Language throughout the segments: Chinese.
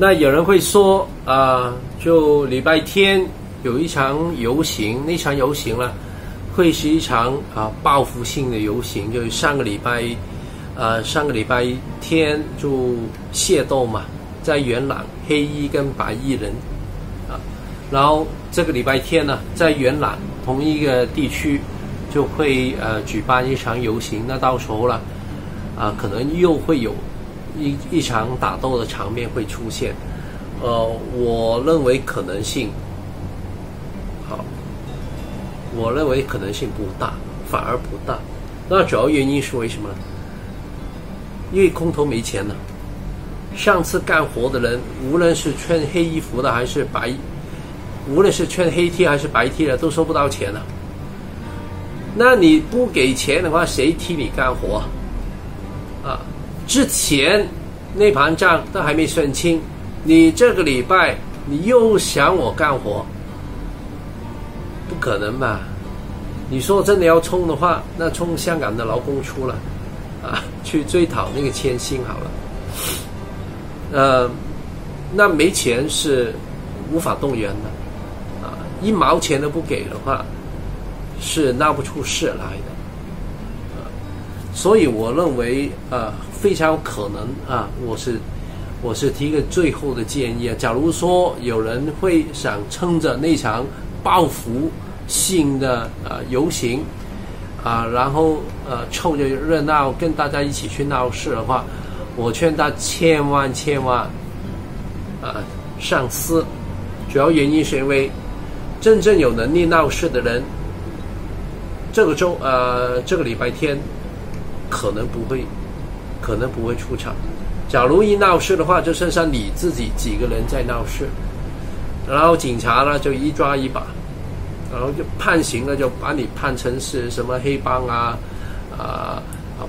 那有人会说就礼拜天有一场游行，那场游行呢会是一场报复性的游行，就是上个礼拜天就械斗嘛，在元朗黑衣跟白衣人然后这个礼拜天呢在元朗同一个地区就会举办一场游行，那到时候呢可能又会有一场打斗的场面会出现，我认为可能性不大，反而不大。那主要原因是为什么呢？因为空头没钱了。上次干活的人，无论是穿黑衣服的还是白，无论是穿黑 T 还是白 T 的，都收不到钱了。那你不给钱的话，谁替你干活啊？之前那盘账都还没算清，你这个礼拜你又想我干活，不可能吧？你说真的要冲的话，那冲香港的劳工处了去追讨那个欠薪好了。那没钱是无法动员的一毛钱都不给的话是闹不出事来的。所以我认为非常有可能我是提个最后的建议假如说有人会想撑着那场报复性的游行然后凑着热闹跟大家一起去闹事的话，我劝他千万上思。主要原因是因为真正有能力闹事的人，这个礼拜天可能不会出场。假如一闹事的话，就剩下你自己几个人在闹事，然后警察呢就一抓一把，然后就判刑了，就把你判成是什么黑帮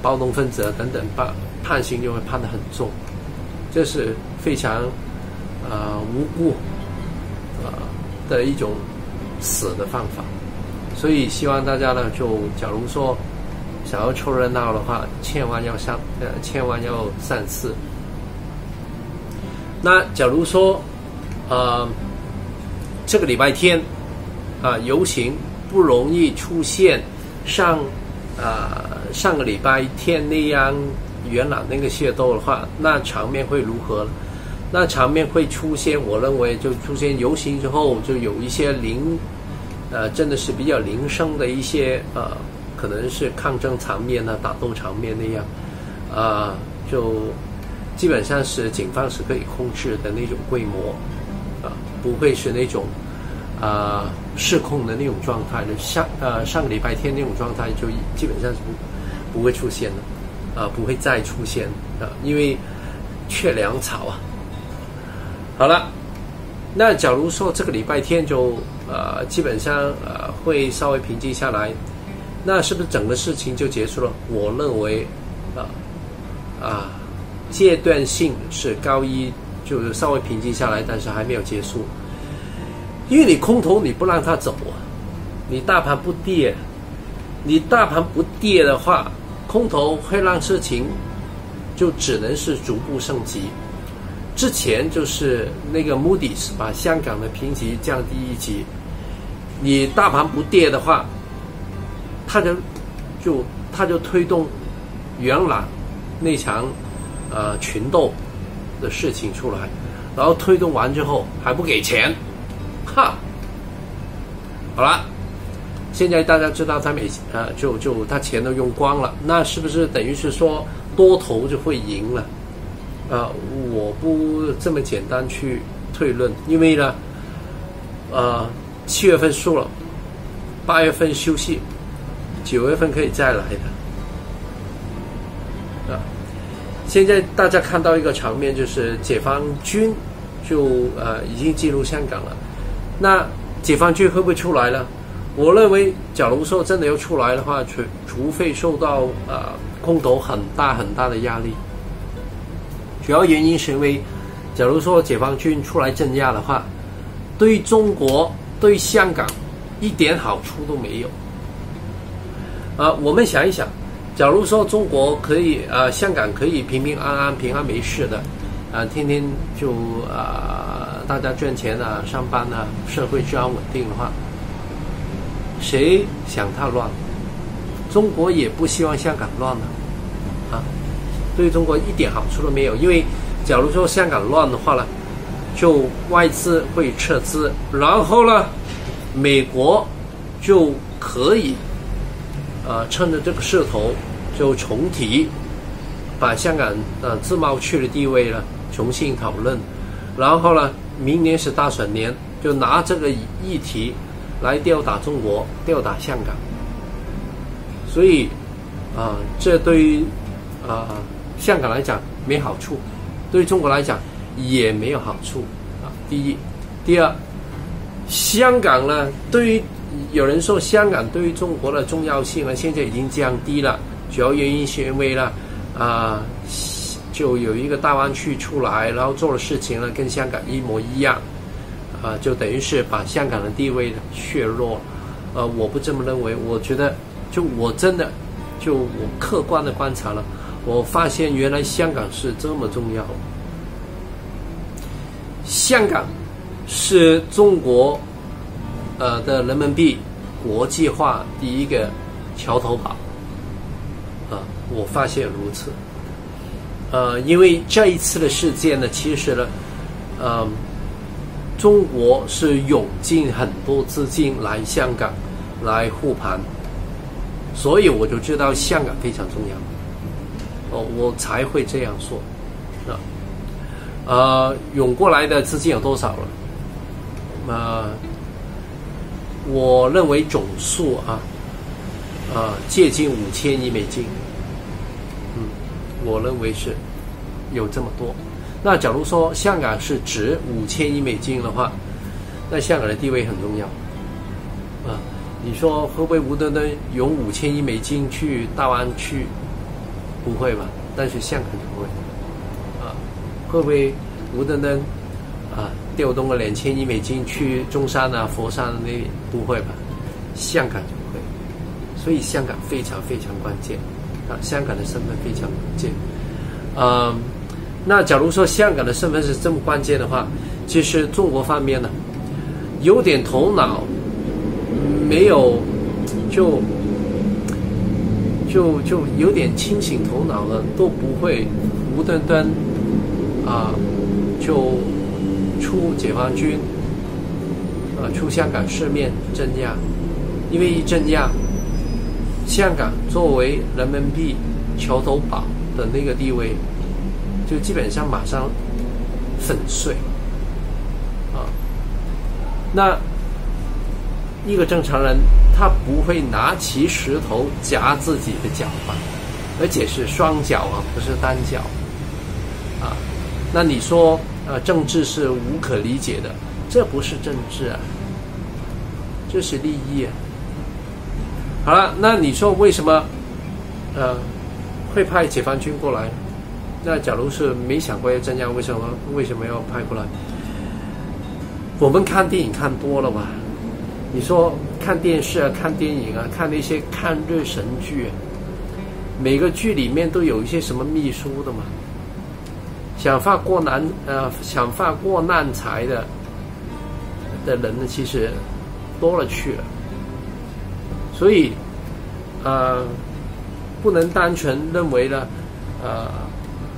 暴动分子等等，判刑就会判得很重，这是非常无辜的一种死的方法。所以希望大家呢，就假如说想要凑热闹的话，千万要三思。那假如说这个礼拜天游行不容易出现上个礼拜天那样元朗那个械斗的话，那场面会如何？那场面会出现，我认为就出现游行之后就有一些真的是比较零星的一些可能是抗争场面打斗场面那样就基本上是警方是可以控制的那种规模不会是那种失控的那种状态的。上个礼拜天那种状态就基本上是不会出现的不会再出现因为缺粮草好了。那假如说这个礼拜天就基本上会稍微平静下来，那是不是整个事情就结束了？我认为阶段性是高一就是稍微平静下来，但是还没有结束。因为你空头你不让它走你大盘不跌的话，空头会让事情就只能是逐步升级。之前就是那个 Moody's 把香港的评级降低一级，你大盘不跌的话，他就推动元朗那场群斗的事情出来，然后推动完之后还不给钱，好了，现在大家知道就他钱都用光了，那是不是等于是说多头就会赢了？我不这么简单去推论，因为呢，7月份输了，8月份休息。9月份可以再来的现在大家看到一个场面，就是解放军就已经进入香港了。那解放军会不会出来呢？我认为假如说真的要出来的话，除非受到空头很大的压力。主要原因是因为假如说解放军出来镇压的话，对中国对香港一点好处都没有我们想一想，假如说中国可以香港可以平平安安没事的，天天就大家赚钱啊，上班啊，社会治安稳定的话，谁想它乱？中国也不希望香港乱了，啊，对中国一点好处都没有。因为假如说香港乱的话呢，就外资会撤资，然后呢，美国就可以趁着这个势头就重提，把香港自贸区的地位呢重新讨论，然后呢，明年是大选年，就拿这个议题来吊打中国，吊打香港。所以，这对香港来讲没好处，对中国来讲也没有好处啊。第一，第二，香港呢，对于有人说香港对于中国的重要性呢，现在已经降低了，主要原因是因为呢，就有一个大湾区出来，然后做的事情呢跟香港一模一样，就等于是把香港的地位削弱，我不这么认为，我觉得。就我真的，就我客观的观察了，我发现原来香港是这么重要。香港是中国的人民币国际化第一个桥头堡，我发现如此。因为这一次的事件呢，其实呢，中国是涌进很多资金来香港来护盘。所以我就知道香港非常重要，我才会这样说，涌过来的资金有多少了？我认为总数接近5000亿美金，我认为是有这么多。那假如说香港是值5000亿美金的话，那香港的地位很重要，你说会不会无端端有5000亿美金去大湾区？不会吧？但是香港不会，会不会无端端调动了2000亿美金去中山啊、佛山那里？不会吧？香港就会，所以香港非常非常关键啊！香港的身份非常关键，那假如说香港的身份是这么关键的话，其实中国方面呢，有点头脑。没有，就有点清醒头脑了，都不会无端端就出解放军出香港市面镇压，因为一镇压，香港作为人民币桥头堡的那个地位，就基本上马上粉碎那。一个正常人，他不会拿起石头夹自己的脚吧？而且是双脚啊，不是单脚那你说政治是无可理解的，这不是政治啊，这是利益啊。好了，那你说为什么会派解放军过来？那假如是没想过要镇压，为什么要派过来？我们看电影看多了吧？你说看电视啊，看电影啊，看那些抗日神剧，每个剧里面都有一些什么秘书的嘛，想法过难财的人呢，其实多了去了。所以不能单纯认为呢，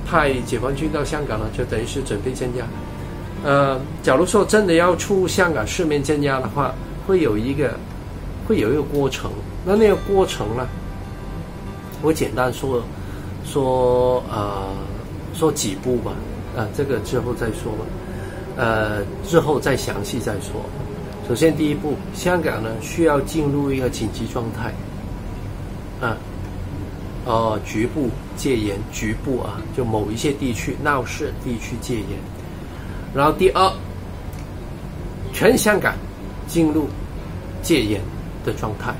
派解放军到香港了，就等于是准备镇压。假如说真的要出香港市面镇压的话，会有一个过程，那个过程呢，我简单说几步吧，这个之后再说吧，之后再详细再说。首先第一步，香港呢需要进入一个紧急状态，局部戒严，局部就某一些地区闹事地区戒严。然后第二，全香港进入戒严的状态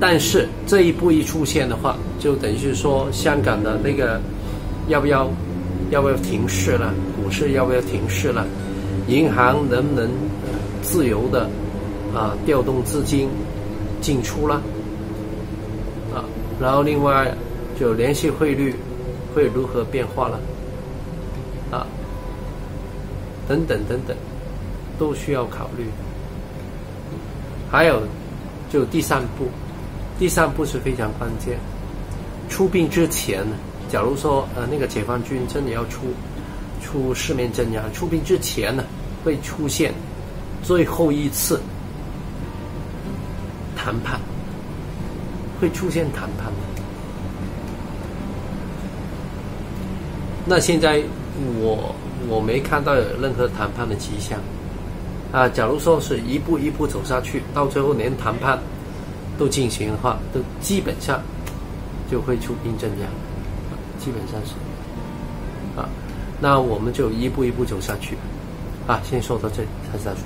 但是这一步一出现的话，就等于是说香港的那个要不要停市了，股市要不要停市了，银行能不能自由的调动资金进出了然后另外就联系汇率会如何变化了？啊，等等等等，都需要考虑。还有，就第三步，第三步是非常关键。出殡之前，假如说那个解放军真的要出四面镇压，出殡之前呢，会出现最后一次谈判，会出现谈判的。那现在我没看到有任何谈判的迹象啊。假如说是一步一步走下去，到最后连谈判都进行的话，都基本上就会出兵镇压，基本上是啊。那我们就一步一步走下去啊。先说到这里，再说。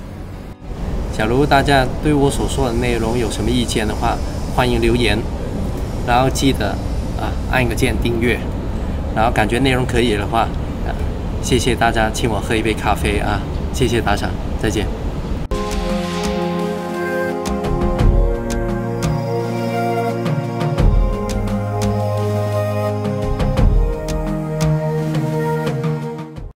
假如大家对我所说的内容有什么意见的话，欢迎留言，然后记得啊按个键订阅。然后感觉内容可以的话，谢谢大家请我喝一杯咖啡啊！谢谢打赏，再见。